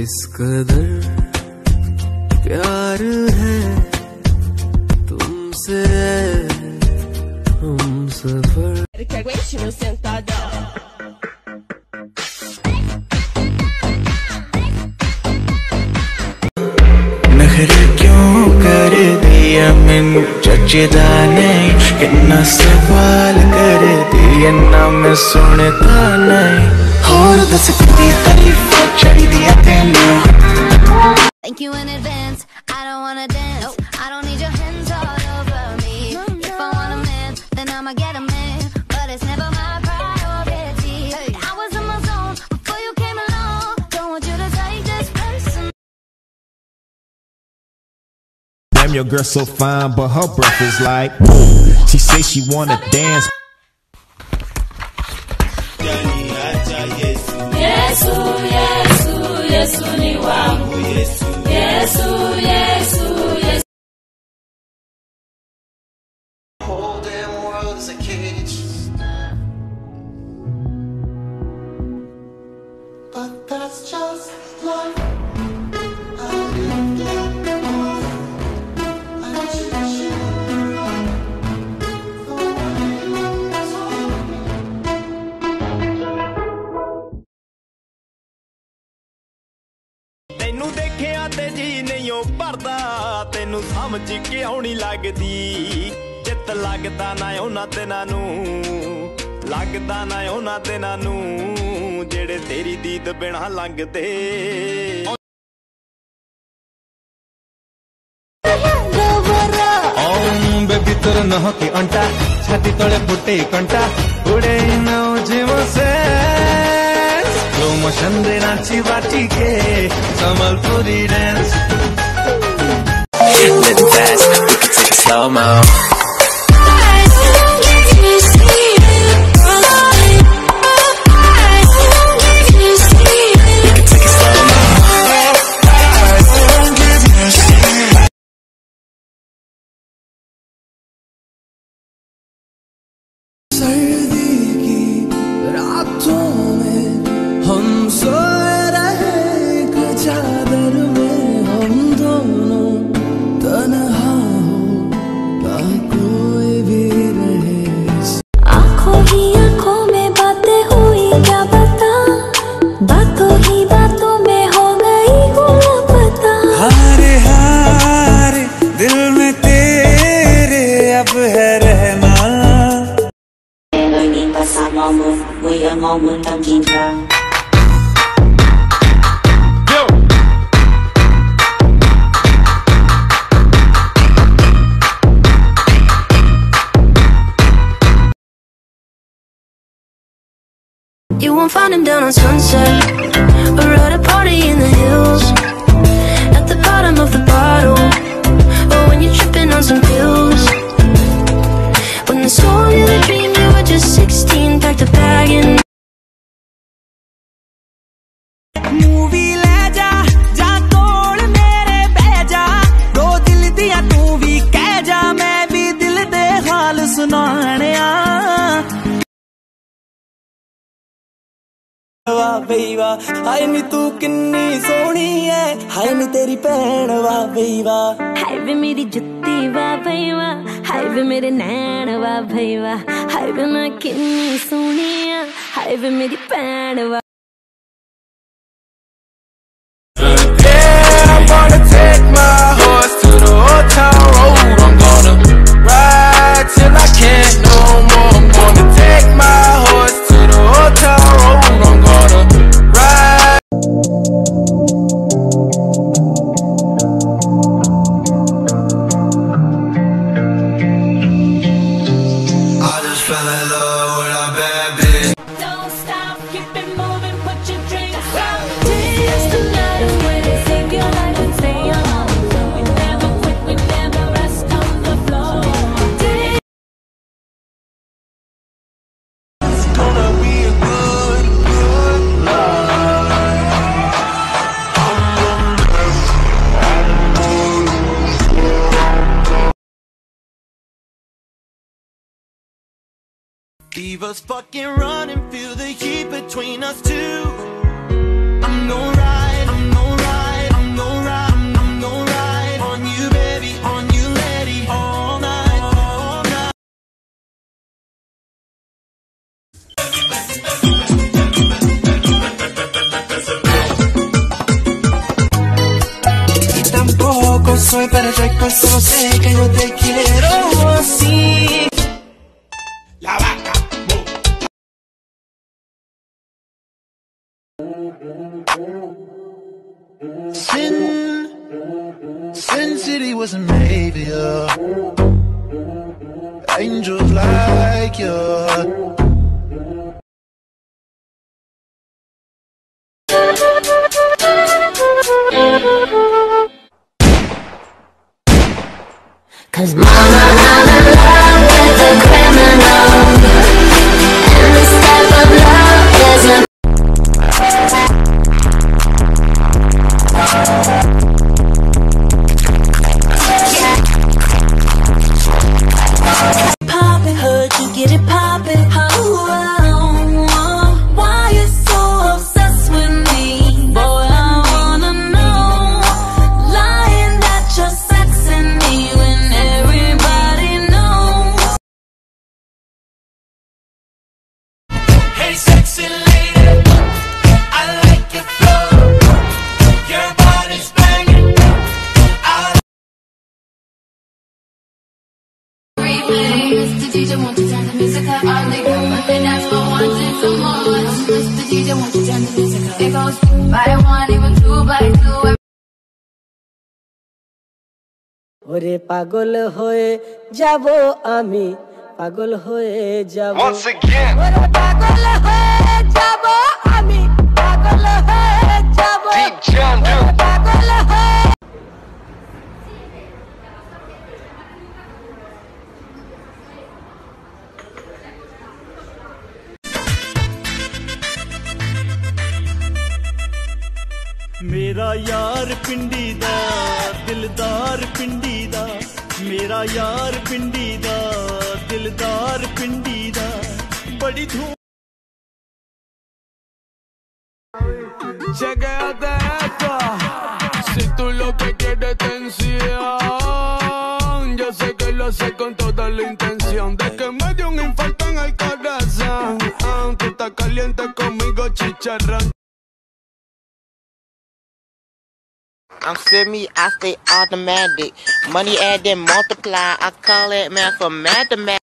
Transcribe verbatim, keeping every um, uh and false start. इस कदर प्यार है तुमसे हम सफर नखरे क्यों कर दिया मैं चचेदा नहीं कितना सवाल कर दिया ना मैं सुनता नहीं Thank you in advance. I don't wanna dance. Nope. I don't need your hands all over me. No, no. If I want a man, then I'ma get a man. But it's never my priority. Hey. I was in my zone before you came along. Don't want you to take this person. Damn, your girl so fine, but her breath is like. Whoa. She say she wanna Stop dance. Yesu, Yesu, Yesu ni wangu Yesu, Yesu, Yesu, Yesu The whole damn world is a cage But that's just life I didn't get more I choose you The way you told me तेनू देखे आते जी नहीं ओ परदा तेनू समझ के आउनी लगदी चित लगदा ना उना दिना नू लगदा ना उना दिना नू जेड़े तेरी दीद बिना लंघदे ओम बेबी तेरे नह की अंटा छाती तले फुटे कंटा उड़े ना जीव से मोशंदे नाची बाटी के Sambalpuri dance Let's dance, we can take it slow-mo Moment I'm in love. Yo. You won't find him down on Sunset or at a party in the hills. At the bottom of the bottle, or when you're tripping on some pills. When they sold you the dream, you were just sixteen, packed a bag and. वाह बेवा हाय नी तू किन्नी सोहनी है हाय नी तेरी भैन वाह बेवा हाय वे मेरी जुत्ती वाह बेवा हाय वे मेरे नैन वाह बेवा हाय वे मैं किन्नी सोहनी है हाय वे मेरी भैन वाह Leave us fucking run and feel the heat between us two. I'm no right, I'm no soy para te conocer, sé que yo te quiero así. La vaca. Sin, Sin City was a maybe. Angels like you. Cause mama, I'm in love with a criminal. And this type of love isn't. Pop it, heard you get it, pop it. Oh, oh, oh. Why you so obsessed with me? Boy, I wanna know. Lying that you're sexing me when everybody knows. Hey, sexy lady, I like your flow. Your body's banging. I replays. The D J won't you turn the music up? All they come up and ask for one, two, some more. The D J won't you turn the music up? It goes by one, even two by two. ওরে পাগল হয়ে যাব আমি পাগল হয়ে যাব Once again. ওরে পাগল হয়ে যাব আমি পাগল হয়ে যাব Deep Chandu. ওরে পাগল হয়ে मेरा यार पिंडी दा दिलदार पिंडी दा मेरा यार पिंडी दा दिलदार पिंडी दा बड़ी धूम जगह दे ऐसा si tú lo que quieres tensión yo sé que lo sé con toda la intención de que me dio un infarto en el corazón aunque está caliente conmigo chicharrón I'm semi, I stay automatic. Money added, multiply. I call it man for mathematics.